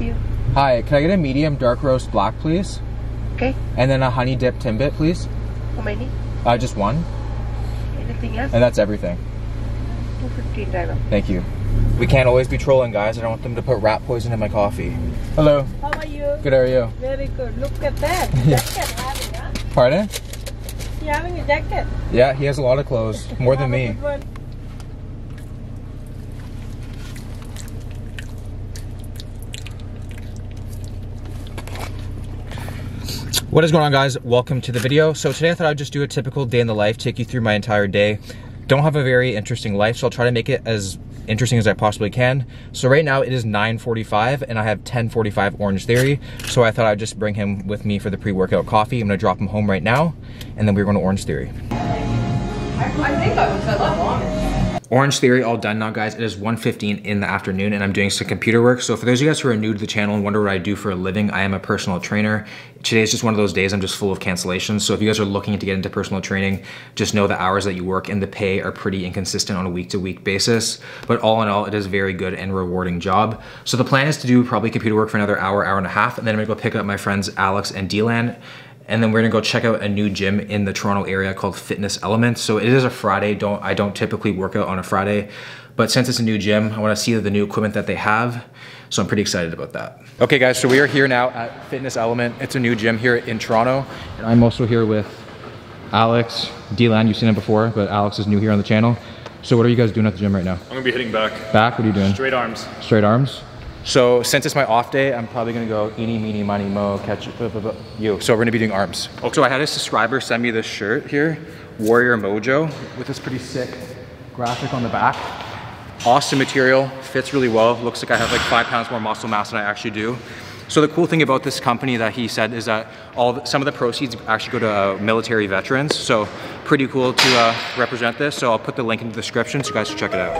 help you? Hi, can I get a medium dark roast black, please? Okay. And then a honey dip Timbit, please. How many? Just one. Anything else? And that's everything. 215 driver. Thank you. We can't always be trolling, guys. I don't want them to put rat poison in my coffee. Hello. How are you? Good, how are you? Very good. Look at that. Yeah. Jacket having, huh? Pardon? He having a jacket. Yeah, he has a lot of clothes. More than me. What is going on, guys? Welcome to the video. So today I thought I'd just do a typical day in the life, take you through my entire day. Don't have a very interesting life, so I'll try to make it as interesting as I possibly can. So right now it is 9:45 and I have 10:45 Orange Theory. So I thought I'd just bring him with me for the pre-workout coffee. I'm gonna drop him home right now and then we're going to Orange Theory. I love Orange. Orange Theory all done now, guys. It is 1:15 in the afternoon and I'm doing some computer work. So for those of you guys who are new to the channel and wonder what I do for a living, I am a personal trainer. Today is just one of those days I'm just full of cancellations. So if you guys are looking to get into personal training, just know the hours that you work and the pay are pretty inconsistent on a week-to-week basis. But all in all, it is a very good and rewarding job. So the plan is to do probably computer work for another hour, hour and a half, and then I'm gonna go pick up my friends Alex and Dylan. And then we're gonna go check out a new gym in the Toronto area called Fitness Elements. So it is a Friday. I don't typically work out on a Friday, but since it's a new gym, I wanna see the new equipment that they have. So I'm pretty excited about that. Okay guys, so we are here now at Fitness Element. It's a new gym here in Toronto. And I'm also here with Alex, Dylan, you've seen him before, but Alex is new here on the channel. So what are you guys doing at the gym right now? I'm gonna be hitting back. Back, what are you doing? Straight arms. Straight arms? So since it's my off day, I'm probably gonna go eeny, meeny, miny, mo, catch you. So we're gonna be doing arms. Okay. So I had a subscriber send me this shirt here, Warrior Mojo, with this pretty sick graphic on the back. Awesome material, fits really well. Looks like I have like 5 pounds more muscle mass than I actually do. So the cool thing about this company that he said is that some of the proceeds actually go to military veterans. So pretty cool to represent this. So I'll put the link in the description so you guys should check it out.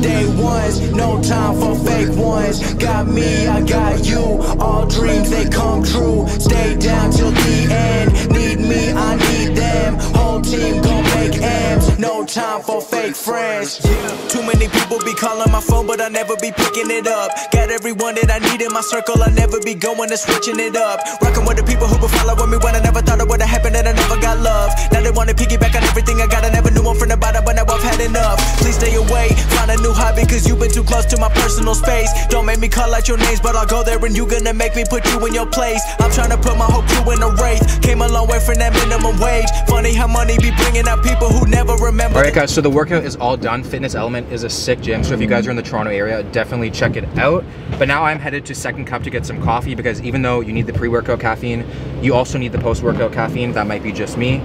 Day ones, no time for fake ones. Got me, I got you. All dreams, they come true. Stay down till the end. Need me, I need them. Whole team gon' make M's. No time for fake friends. Yeah. Too many people be calling my phone, but I never be picking it up. Got everyone that I need in my circle. I never be going and switching it up. Rocking with the people who been following me when I never thought it would've happened and I never got love. Now they wanna piggyback on everything I got. I never knew I'm from the bottom, but now I've had enough. Please stay away, find a new hobby, cause you've been too close to my personal space. Don't make me call out your names, but I'll go there and you gonna make me put you in your place. I'm trying to put my whole crew in a race. Came a long way from that minimum wage. Funny how money be bringing out people who never remember. Alright guys, so the workout is all done. Fitness Element is a sick gym, so if you guys are in the Toronto area, definitely check it out. But now I'm headed to Second Cup to get some coffee, because even though you need the pre-workout caffeine, you also need the post-workout caffeine. That might be just me.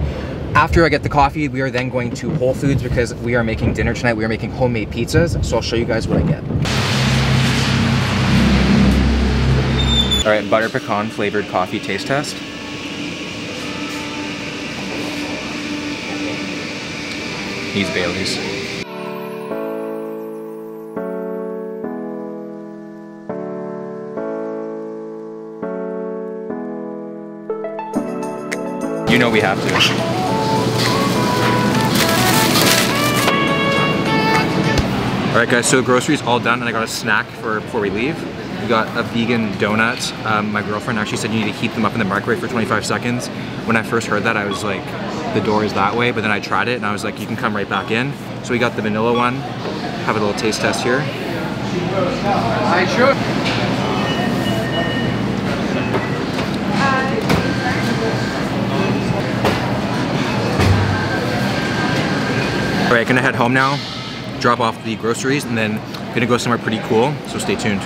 After I get the coffee, we are then going to Whole Foods because we are making dinner tonight. We are making homemade pizzas, so I'll show you guys what I get. All right, butter pecan flavored coffee taste test. These Baileys. You know we have to. All right guys, so groceries all done and I got a snack before we leave. We got a vegan donut. My girlfriend actually said you need to heat them up in the microwave for 25 seconds. When I first heard that, I was like, the door is that way, but then I tried it and I was like, you can come right back in. So we got the vanilla one. Have a little taste test here. I should. All right, gonna head home now, drop off the groceries, and then gonna go somewhere pretty cool, so stay tuned.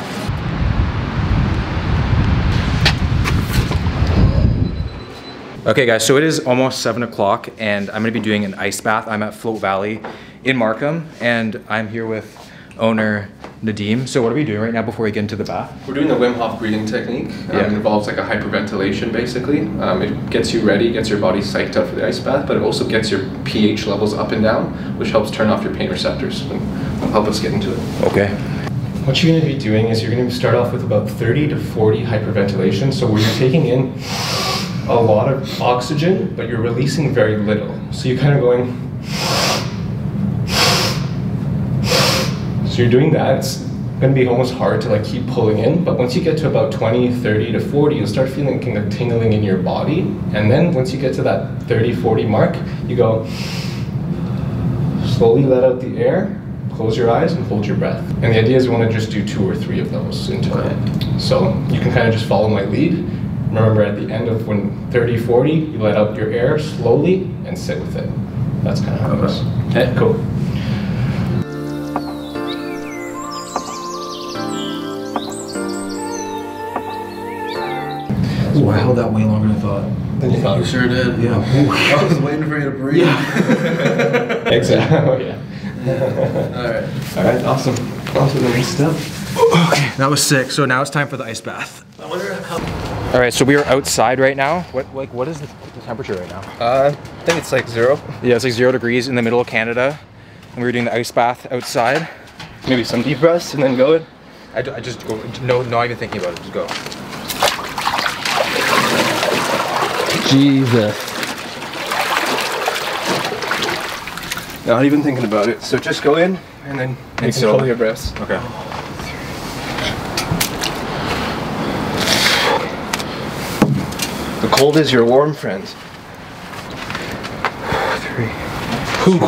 Okay guys, so it is almost 7 o'clock and I'm gonna be doing an ice bath. I'm at Float Valley in Markham and I'm here with owner Nadeem. So what are we doing right now before we get into the bath? We're doing the Wim Hof breathing technique. It involves like a hyperventilation basically. It gets you ready, gets your body psyched up for the ice bath, but it also gets your pH levels up and down, which helps turn off your pain receptors and will help us get into it. Okay. What you're going to be doing is you're going to start off with about 30 to 40 hyperventilation. So we're taking in a lot of oxygen, but you're releasing very little. So you're kind of going. So you're doing that, it's going to be almost hard to like keep pulling in, but once you get to about 20, 30 to 40, you'll start feeling kind of tingling in your body, and then once you get to that 30, 40 mark, you go, slowly let out the air, close your eyes and hold your breath. And the idea is you want to just do 2 or 3 of those in total. So you can kind of just follow my lead. Remember at the end of when 30, 40, you let out your air slowly and sit with it. That's kind of how it goes. Okay, cool. Ooh, I held that way longer than I thought. Than you thought? You sure did. Yeah. I was waiting for you to breathe. Yeah. Exactly. Yeah. All right. All right. Awesome. Awesome. Nice stuff. Okay. That was sick. So now it's time for the ice bath. I wonder how. All right. So we are outside right now. What is the temperature right now? I think it's like 0. Yeah, it's like 0 degrees in the middle of Canada, and we were doing the ice bath outside. Maybe some deep breaths and then go in. I just go. No, not even thinking about it. Just go. Jesus. Not even thinking about it. So just go in and then and control your breaths. Okay. The cold is your warm friend. 3. Ooh.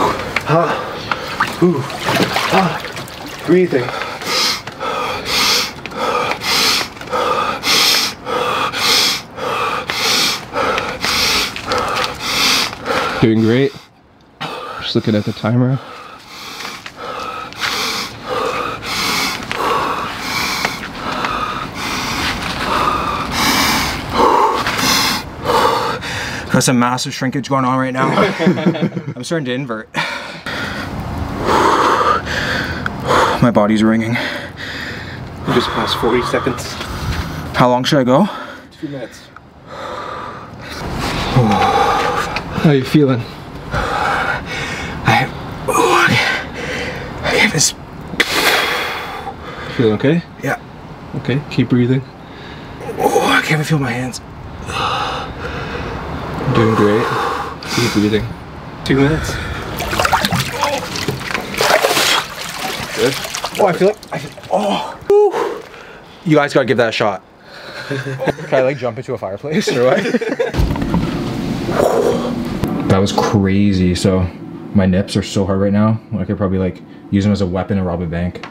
Ah. Ooh. Ah. Breathing. Doing great. Just looking at the timer. That's a massive shrinkage going on right now. I'm starting to invert. My body's ringing. You just passed 40 seconds. How long should I go? 2 minutes. How are you feeling? I gave this. Feel okay? Yeah. Okay, keep breathing. Oh, I can't even feel my hands. Doing great. Keep breathing. 2 minutes. Good. Oh, I feel like. Oh. Woo. You guys gotta give that a shot. Can I like jump into a fireplace or what? That was crazy. So my nips are so hard right now. I could probably like use them as a weapon and rob a bank.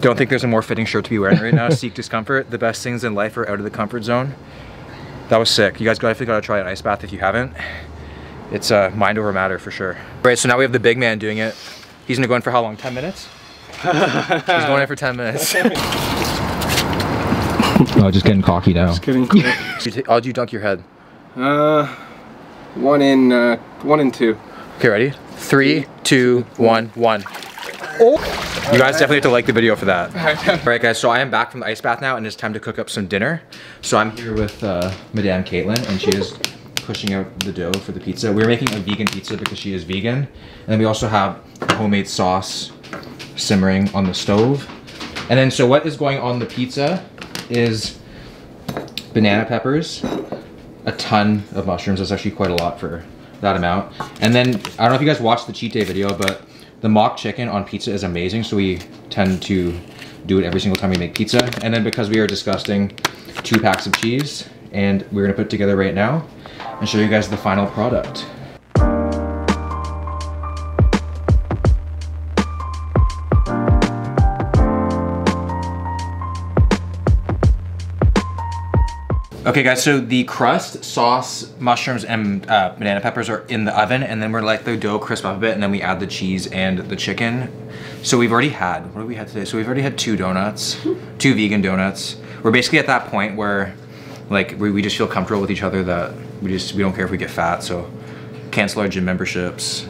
Don't think there's a more fitting shirt to be wearing right now. Seek discomfort. The best things in life are out of the comfort zone. That was sick. You guys definitely gotta try an ice bath if you haven't. It's mind over matter for sure. Right, so now we have the big man doing it. He's gonna go in for how long? 10 minutes? He's going in for 10 minutes. Oh, just getting cocky now. Just getting cocky. How'd you dunk your head? One in two. Okay, ready? 3, 2, 1, 1. Oh. You guys definitely have to like the video for that. All right, guys, so I am back from the ice bath now, and it's time to cook up some dinner. So I'm here with Madame Caitlin, and she is pushing out the dough for the pizza. We're making a vegan pizza because she is vegan. And then we also have homemade sauce simmering on the stove. And then, so what is going on the pizza is banana peppers, a ton of mushrooms. That's actually quite a lot for that amount. And then, I don't know if you guys watched the cheat day video, but the mock chicken on pizza is amazing, so we tend to do it every single time we make pizza. And then because we are disgusting, 2 packs of cheese, and we're gonna put it together right now and show you guys the final product. Okay guys, so the crust, sauce, mushrooms, and banana peppers are in the oven, and then we're gonna let the dough crisp up a bit, and then we add the cheese and the chicken. So we've already had, what did we have today? So we've already had 2 donuts, 2 vegan donuts. We're basically at that point where like we just feel comfortable with each other that we don't care if we get fat, so cancel our gym memberships,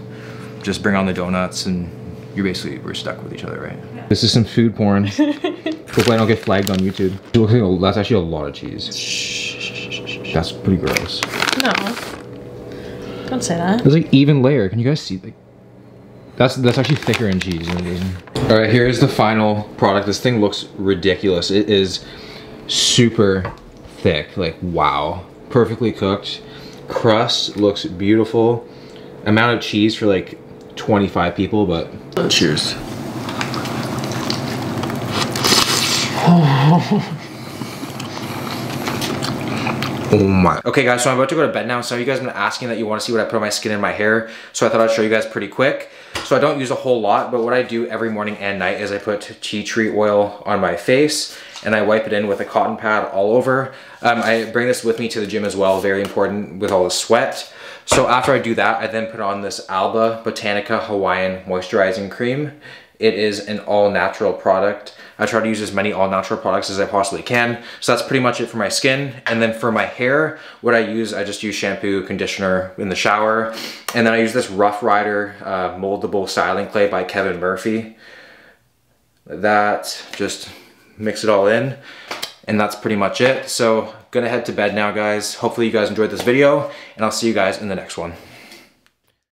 just bring on the donuts, and we're stuck with each other, right? This is some food porn. Hopefully I don't get flagged on YouTube. That's actually a lot of cheese. That's pretty gross. No, don't say that. There's like even layer. Can you guys see? Like, that's actually thicker in cheese than it is. All right, here is the final product. This thing looks ridiculous. It is super thick. Like wow, perfectly cooked. Crust looks beautiful. Amount of cheese for like 25 people, but cheers. Oh my. Okay guys, so I'm about to go to bed now. Some of you guys have been asking that you want to see what I put on my skin and my hair. So I thought I'd show you guys pretty quick. So I don't use a whole lot, but what I do every morning and night is I put tea tree oil on my face and I wipe it in with a cotton pad all over. I bring this with me to the gym as well, very important with all the sweat. So after I do that, I then put on this Alba Botanica Hawaiian Moisturizing Cream. It is an all-natural product. I try to use as many all-natural products as I possibly can. So that's pretty much it for my skin. And then for my hair, what I use, I just use shampoo, conditioner in the shower. And then I use this Rough Rider moldable styling clay by Kevin Murphy. That, just mix it all in. And that's pretty much it. So gonna head to bed now, guys. Hopefully you guys enjoyed this video and I'll see you guys in the next one.